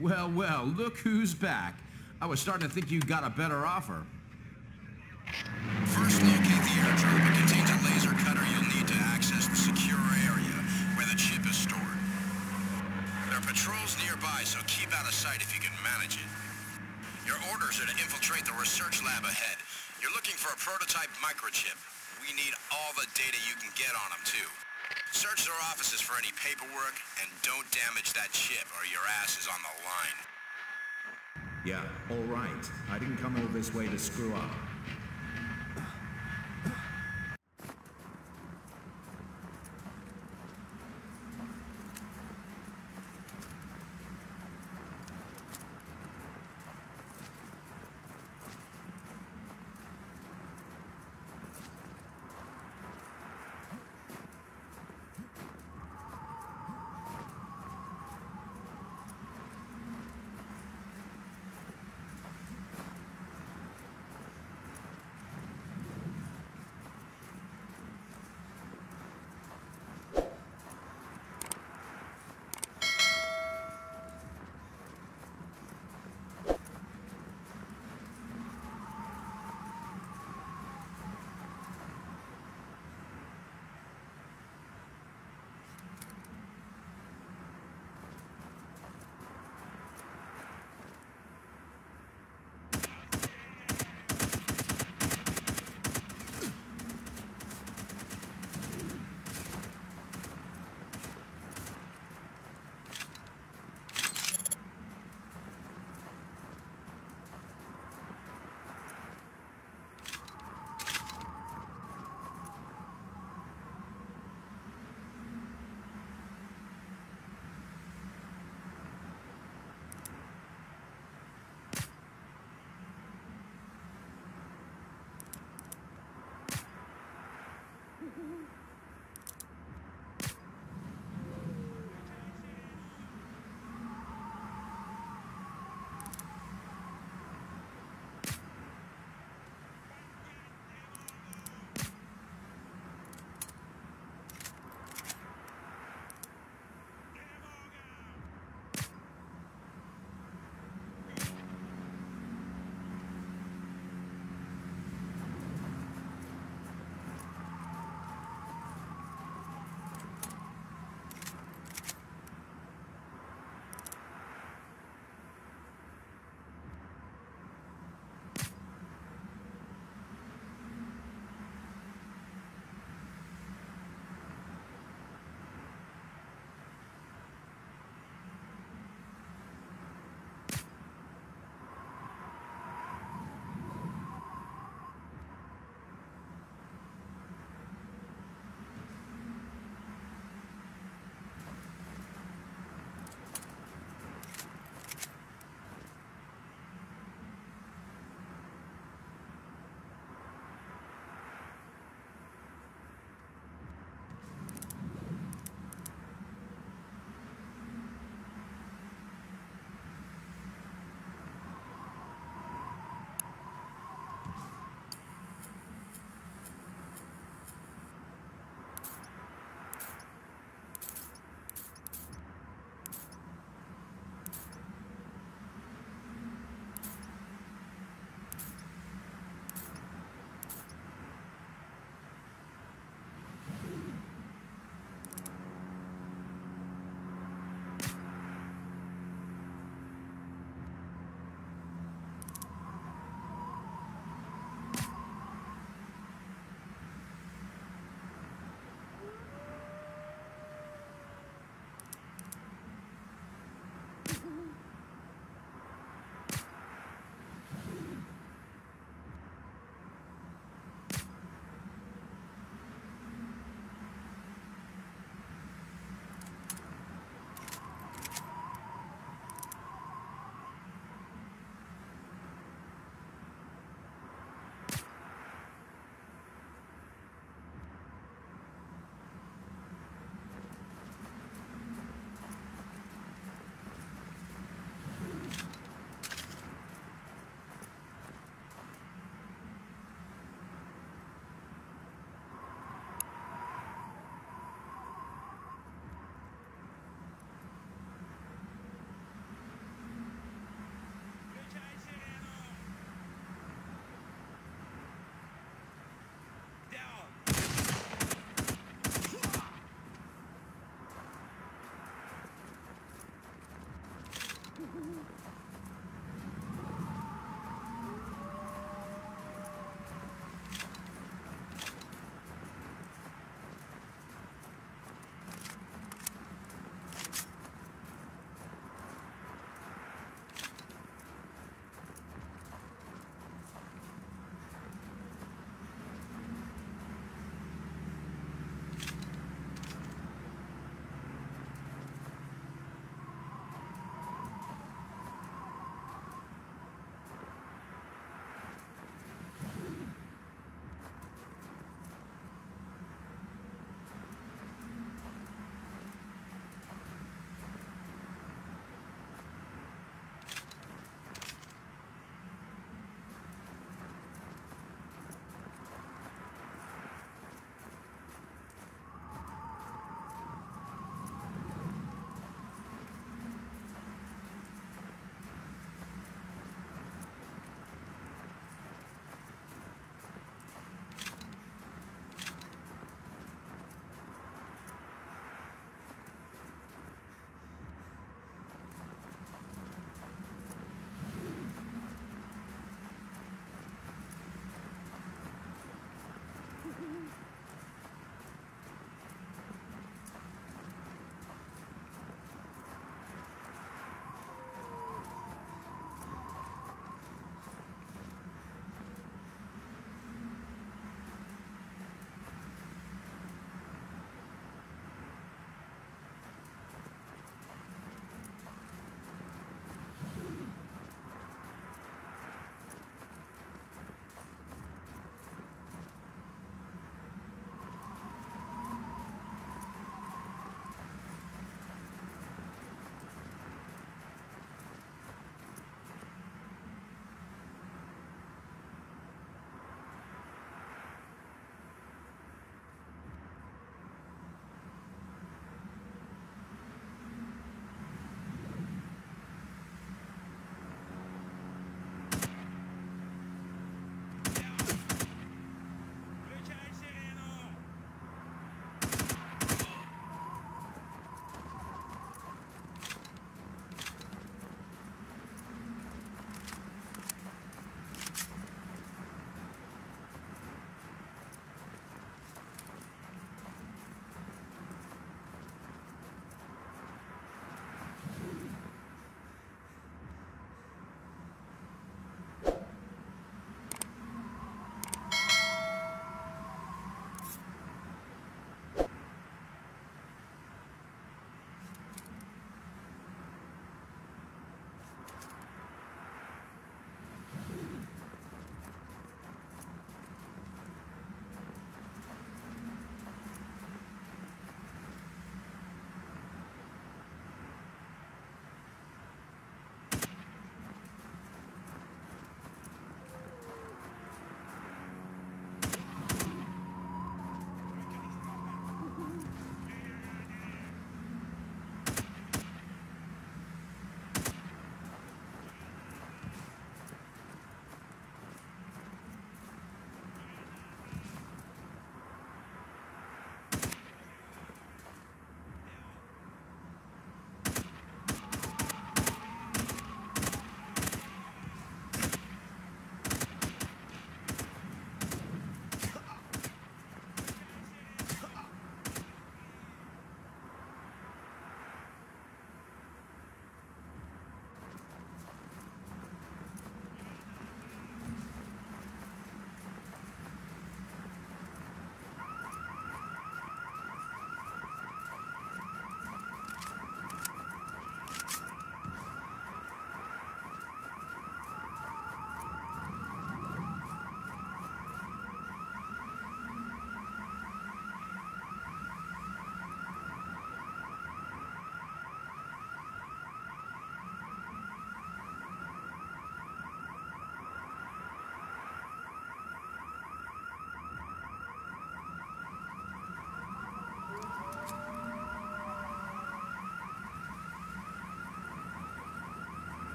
Well, well, look who's back. I was starting to think you got a better offer. First, locate the airdrop. It contains a laser cutter you'll need to access the secure area where the chip is stored. There are patrols nearby, so keep out of sight if you can manage it. Your orders are to infiltrate the research lab ahead. You're looking for a prototype microchip. We need all the data you can get on them, too. Search their offices for any paperwork, and don't damage that chip or your ass is on the line. Yeah, all right. I didn't come all this way to screw up.